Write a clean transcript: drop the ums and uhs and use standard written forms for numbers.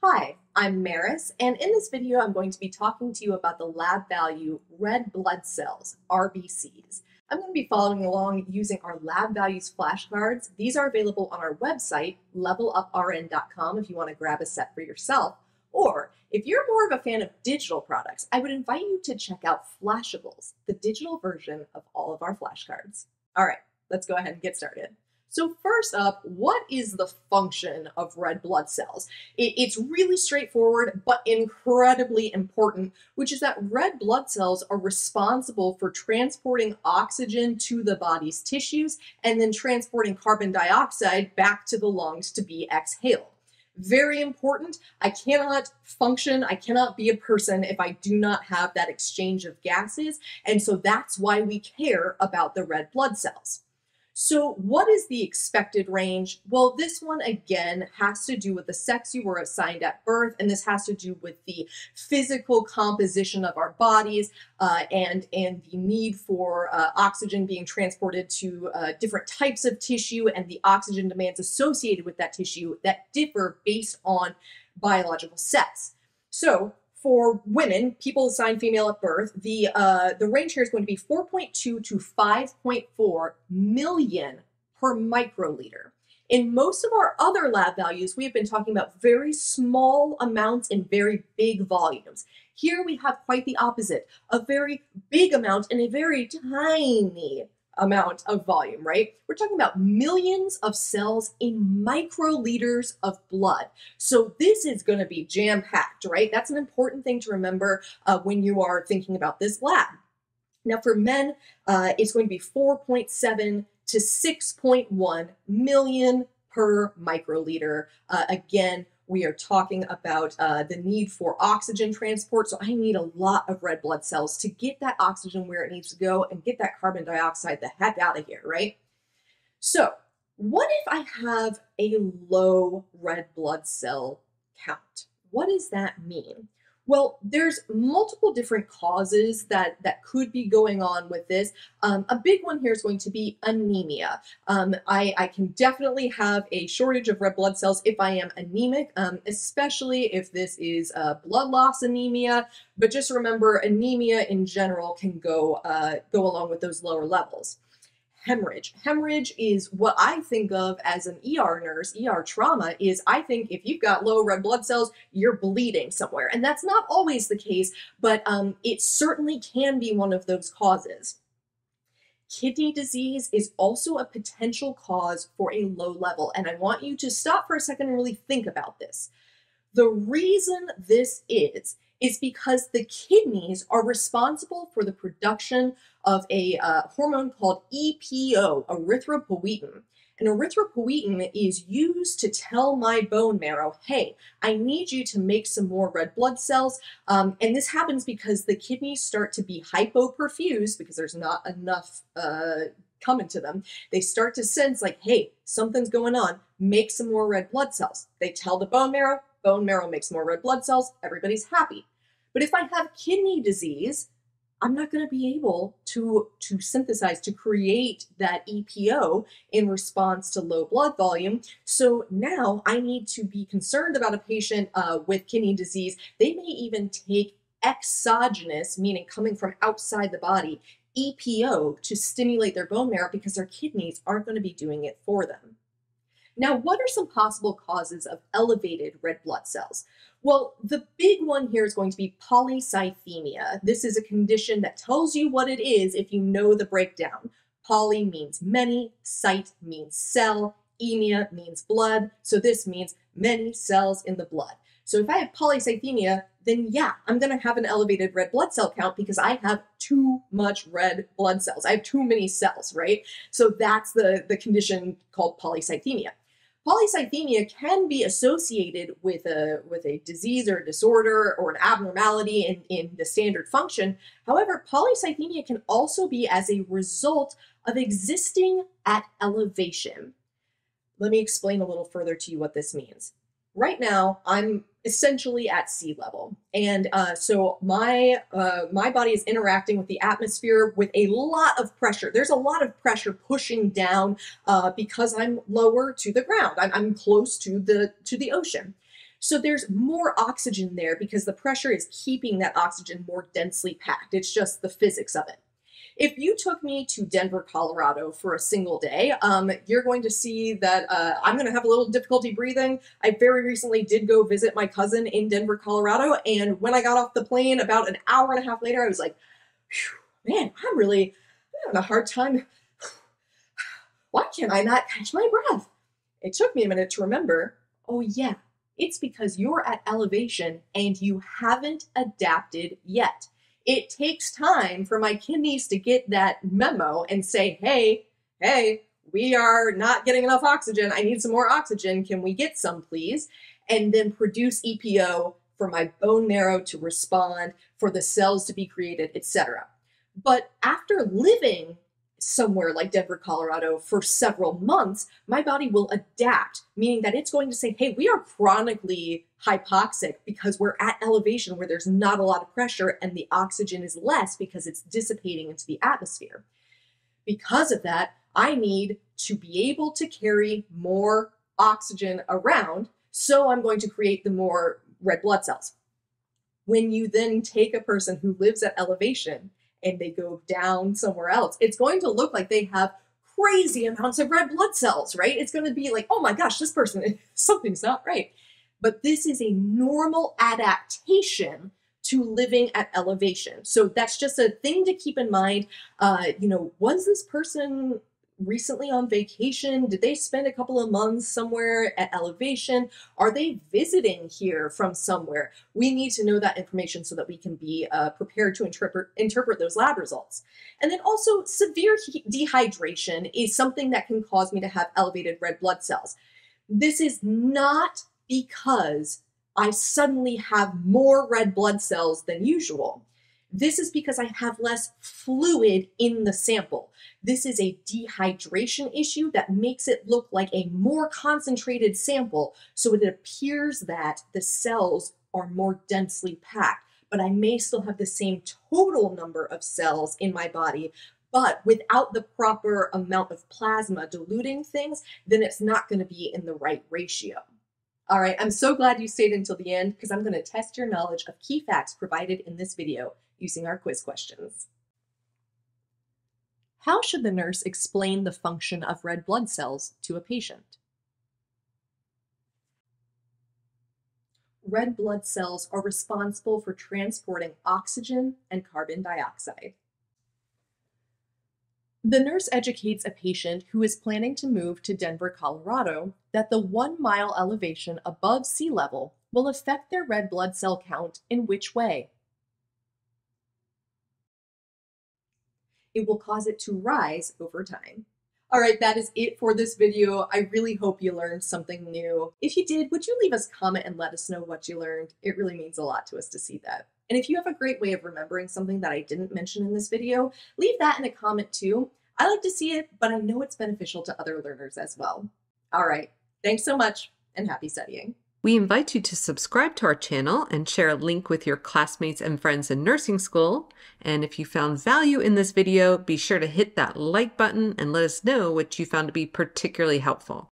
Hi, I'm Meris, and in this video I'm going to be talking to you about the lab value red blood cells, RBCs. I'm going to be following along using our lab values flashcards. These are available on our website, leveluprn.com, if you want to grab a set for yourself. Or if you're more of a fan of digital products, I would invite you to check out Flashables, the digital version of all of our flashcards. All right, let's go ahead and get started. So first up, what is the function of red blood cells? It's really straightforward, but incredibly important, which is that red blood cells are responsible for transporting oxygen to the body's tissues and then transporting carbon dioxide back to the lungs to be exhaled. Very important. I cannot function, I cannot be a person if I do not have that exchange of gases, and so that's why we care about the red blood cells. So what is the expected range? Well, this one again has to do with the sex you were assigned at birth, and this has to do with the physical composition of our bodies and the need for oxygen being transported to different types of tissue and the oxygen demands associated with that tissue that differ based on biological sex. So for women, people assigned female at birth, the range here is going to be 4.2 to 5.4 million per microliter. In most of our other lab values, we have been talking about very small amounts in very big volumes. Here we have quite the opposite, a very big amount and a very tiny amount of volume, right? We're talking about millions of cells in microliters of blood. So this is going to be jam-packed, right? That's an important thing to remember when you are thinking about this lab. Now for men, it's going to be 4.7 to 6.1 million per microliter. Again, we are talking about the need for oxygen transport. So I need a lot of red blood cells to get that oxygen where it needs to go and get that carbon dioxide the heck out of here, right? So what if I have a low red blood cell count? What does that mean? Well, there's multiple different causes that could be going on with this. A big one here is going to be anemia. I can definitely have a shortage of red blood cells if I am anemic, especially if this is blood loss anemia. But just remember, anemia in general can go along with those lower levels. Hemorrhage. Hemorrhage is what I think of as an ER nurse. ER trauma is, I think, if you've got low red blood cells, you're bleeding somewhere. And that's not always the case, but it certainly can be one of those causes. Kidney disease is also a potential cause for a low level. And I want you to stop for a second and really think about this. The reason this is because the kidneys are responsible for the production of a hormone called EPO, erythropoietin. And erythropoietin is used to tell my bone marrow, hey, I need you to make some more red blood cells. And this happens because the kidneys start to be hypoperfused because there's not enough coming to them. They start to sense like, hey, something's going on, make some more red blood cells. They tell the bone marrow makes more red blood cells, everybody's happy. But if I have kidney disease, I'm not going to be able to synthesize, to create that EPO in response to low blood volume. So now I need to be concerned about a patient with kidney disease. They may even take exogenous, meaning coming from outside the body, EPO to stimulate their bone marrow because their kidneys aren't going to be doing it for them. Now, what are some possible causes of elevated red blood cells? Well, the big one here is going to be polycythemia. This is a condition that tells you what it is if you know the breakdown. Poly means many, cyte means cell, emia means blood, so this means many cells in the blood. So if I have polycythemia, then yeah, I'm going to have an elevated red blood cell count because I have too much red blood cells. I have too many cells, right? So that's the condition called polycythemia. Polycythemia can be associated with a disease or a disorder or an abnormality in the standard function. However, polycythemia can also be as a result of existing at elevation. Let me explain a little further to you what this means. Right now, I'm essentially at sea level, and so my body is interacting with the atmosphere with a lot of pressure. There's a lot of pressure pushing down because I'm lower to the ground. I'm close to the ocean. So there's more oxygen there because the pressure is keeping that oxygen more densely packed. It's just the physics of it. If you took me to Denver, Colorado for a single day, you're going to see that I'm going to have a little difficulty breathing. I very recently did go visit my cousin in Denver, Colorado. And when I got off the plane about an hour and a half later, I was like, man, I'm really having a hard time. Why can I not catch my breath? It took me a minute to remember, oh yeah, it's because you're at elevation and you haven't adapted yet. It takes time for my kidneys to get that memo and say, hey, we are not getting enough oxygen. I need some more oxygen. Can we get some, please? And then produce EPO for my bone marrow to respond, for the cells to be created, etc. But after living somewhere like Denver, Colorado for several months, my body will adapt, meaning that it's going to say, hey, we are chronically hypoxic because we're at elevation where there's not a lot of pressure and the oxygen is less because it's dissipating into the atmosphere. Because of that, I need to be able to carry more oxygen around, so I'm going to create the more red blood cells. When you then take a person who lives at elevation and they go down somewhere else, it's going to look like they have crazy amounts of red blood cells, right? It's going to be like, oh my gosh, this person, something's not right. But this is a normal adaptation to living at elevation. So that's just a thing to keep in mind. Was this person recently on vacation? Did they spend a couple of months somewhere at elevation? Are they visiting here from somewhere? We need to know that information so that we can be prepared to interpret those lab results. And then also, severe dehydration is something that can cause me to have elevated red blood cells. This is not because I suddenly have more red blood cells than usual. This is because I have less fluid in the sample. This is a dehydration issue that makes it look like a more concentrated sample, so it appears that the cells are more densely packed, but I may still have the same total number of cells in my body, but without the proper amount of plasma diluting things, then it's not going to be in the right ratio. All right, I'm so glad you stayed until the end because I'm going to test your knowledge of key facts provided in this video using our quiz questions. How should the nurse explain the function of red blood cells to a patient? Red blood cells are responsible for transporting oxygen and carbon dioxide. The nurse educates a patient who is planning to move to Denver, Colorado, that the 1 mile elevation above sea level will affect their red blood cell count in which way? It will cause it to rise over time. All right, that is it for this video. I really hope you learned something new. If you did, would you leave us a comment and let us know what you learned? It really means a lot to us to see that. And if you have a great way of remembering something that I didn't mention in this video, leave that in a comment too. I like to see it, but I know it's beneficial to other learners as well. All right, thanks so much and happy studying. We invite you to subscribe to our channel and share a link with your classmates and friends in nursing school. And if you found value in this video, be sure to hit that like button and let us know what you found to be particularly helpful.